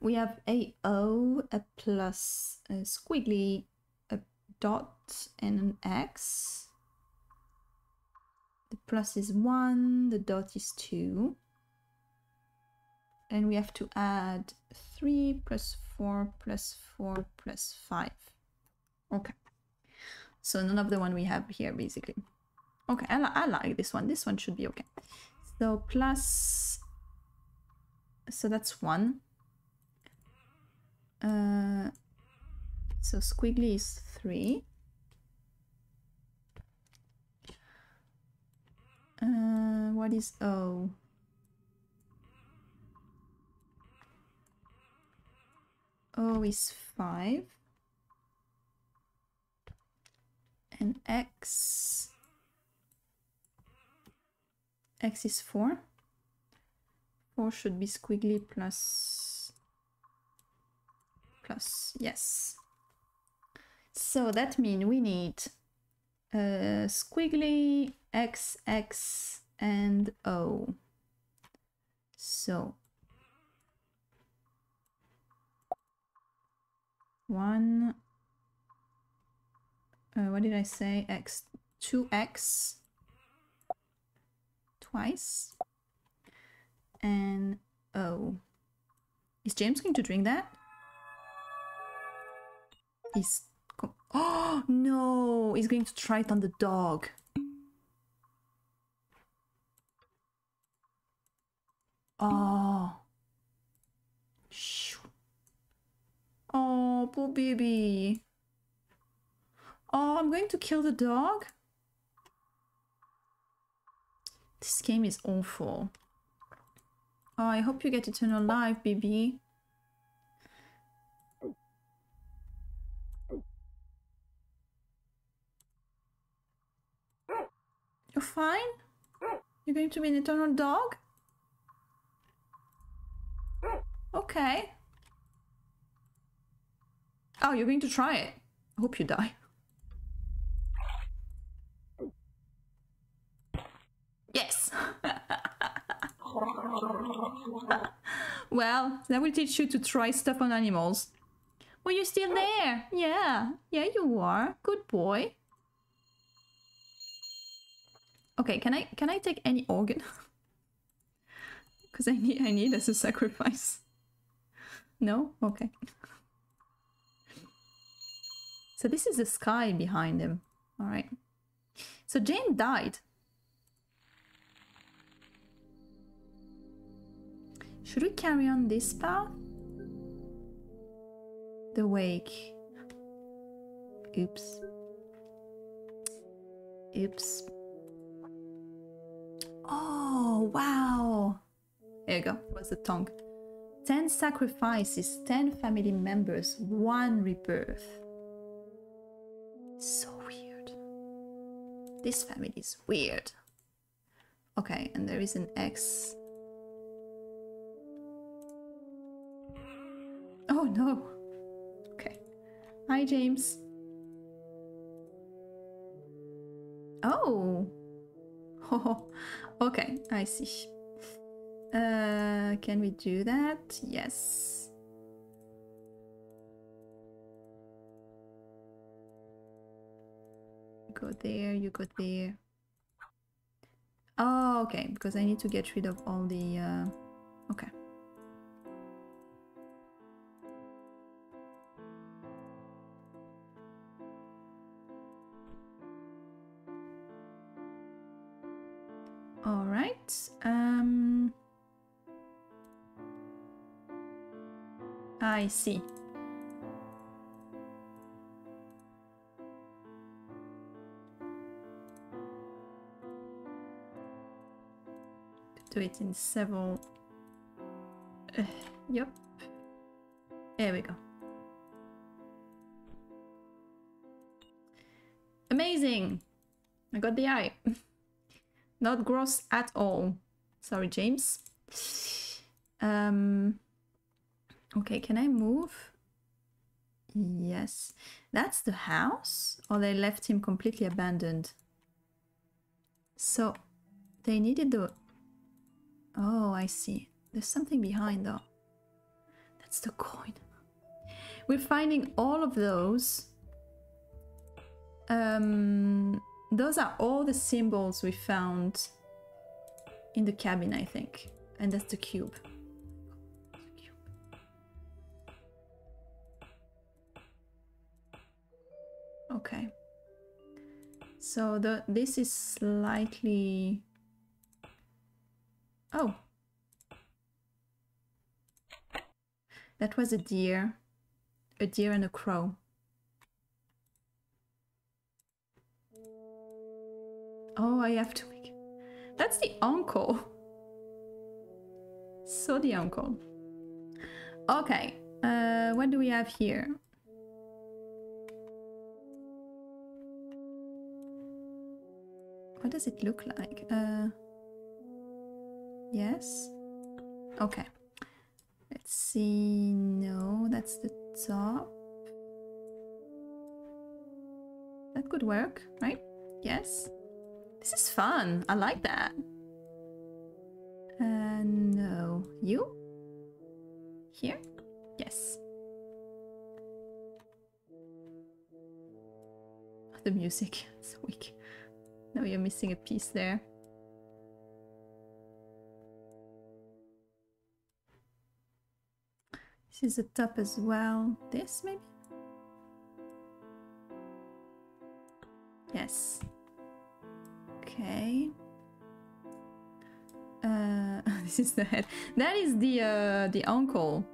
We have a O, a plus, a squiggly, a dot, and an X. The plus is one, the dot is two. And we have to add three plus four plus four plus five. Okay, so none of the one we have here, basically. Okay, I, li I like this one. This one should be okay. So plus, so that's one. Uh, so squiggly is three. Uh, what is O? O is five. And X, X is four. Four should be squiggly plus, plus, yes. So that means we need uh, squiggly, X, X, and O. So one, Uh, what did I say? X, two X twice, and O. Is James going to drink that? He's... Oh, no! He's going to try it on the dog. Oh. Oh, poor baby. Oh, I'm going to kill the dog? This game is awful. Oh, I hope you get eternal life, baby. You're fine? You're going to be an eternal dog? Okay. Oh, you're going to try it. I hope you die. Yes! Well, that will teach you to try stuff on animals. Well, you're still there! Yeah, yeah you are. Good boy. Okay, can I can I take any organ? Because I need I need as a sacrifice. No? Okay. So this is the sky behind him. Alright. So Jane died. Should we carry on this path? The wake. Oops. Oops. Oh, wow. There you go. It was the tongue. ten sacrifices, ten family members, one rebirth. So weird. This family is weird. Okay, and there is an X. Oh no. Okay. Hi, James. Oh. Oh. Okay, I see. Uh, can we do that? Yes. Go there. You go there. Oh, okay. Because I need to get rid of all the. Uh... Okay. All right. Um, I see. Could do it in several. Uh, yep. There we go. Amazing. I got the eye. Not gross at all. Sorry, James. Um, okay, can I move? Yes. That's the house? Or they left him completely abandoned? So, they needed the... Oh, I see. There's something behind though. That's the coin. We're finding all of those. Um... Those are all the symbols we found in the cabin, I think. And that's the cube. Okay. So the this is slightly... Oh! That was a deer. A deer and a crow. Oh, I have to make... That's the uncle! So the uncle. Okay, uh, what do we have here? What does it look like? Uh, yes? Okay. Let's see... No, that's the top. That could work, right? Yes? This is fun. I like that. Uh, no. You? Here? Yes. The music is weak. No, you're missing a piece there. This is the top as well. This, maybe? Yes. Okay. Uh, this is the head. That is the uh, the uncle.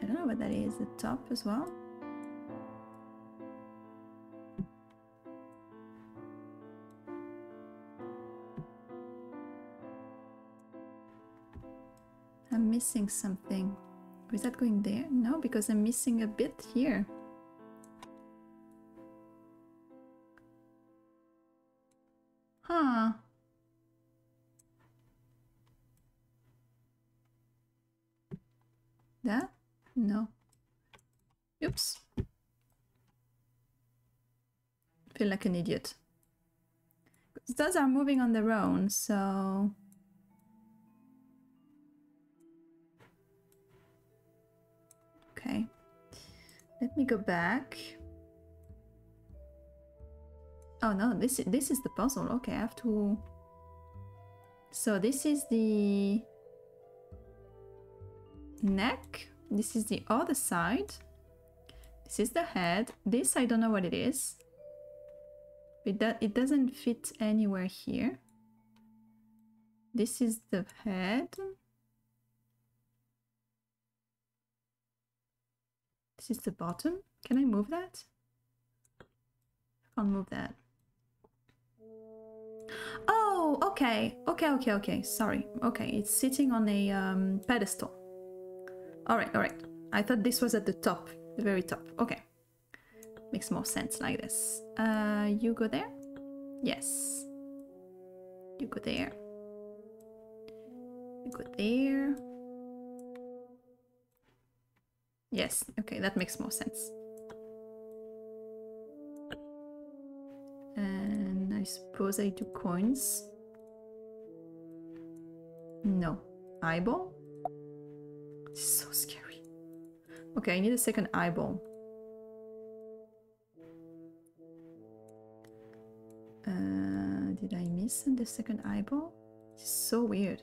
I don't know what that is. The top as well. I'm missing something. Or is that going there? No, because I'm missing a bit here. Huh. That? No. Oops. Feel like an idiot. Those are moving on their own, so... Okay. Let me go back. Oh no, this is, this is the puzzle. Okay, I have to... So this is the neck. This is the other side. This is the head. This, I don't know what it is. It, do it doesn't fit anywhere here. This is the head. This is the bottom. Can I move that? I can't move that. Oh, okay, okay, okay, okay, sorry. Okay, it's sitting on a um, pedestal. All right, all right. I thought this was at the top, the very top. Okay, makes more sense like this. Uh, you go there? Yes. You go there. You go there. Yes, okay, that makes more sense. And I suppose I do coins. No. Eyeball? This is so scary. Okay, I need a second eyeball. Uh, did I miss the second eyeball? This is so weird.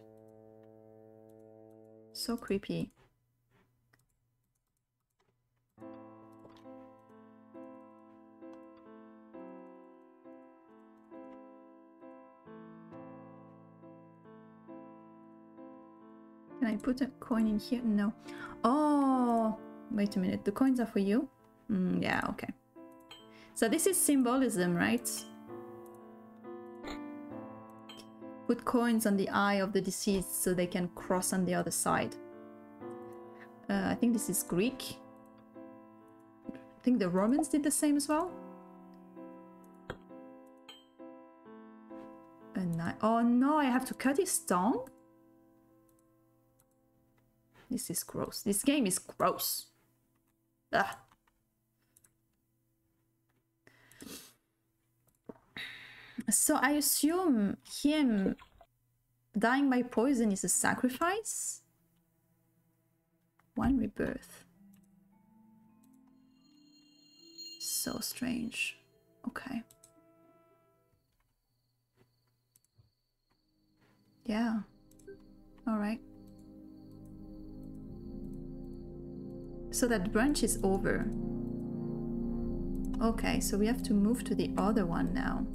So creepy. I put a coin in here? No. Oh, wait a minute. The coins are for you? Mm, yeah, okay. So this is symbolism, right? Put coins on the eye of the deceased so they can cross on the other side. Uh, I think this is Greek. I think the Romans did the same as well. And I, oh no, I have to cut his tongue? This is gross. This game is gross. Ugh. So I assume him dying by poison is a sacrifice? One rebirth. So strange. Okay. Yeah. All right. So that brunch is over. Okay, so we have to move to the other one now.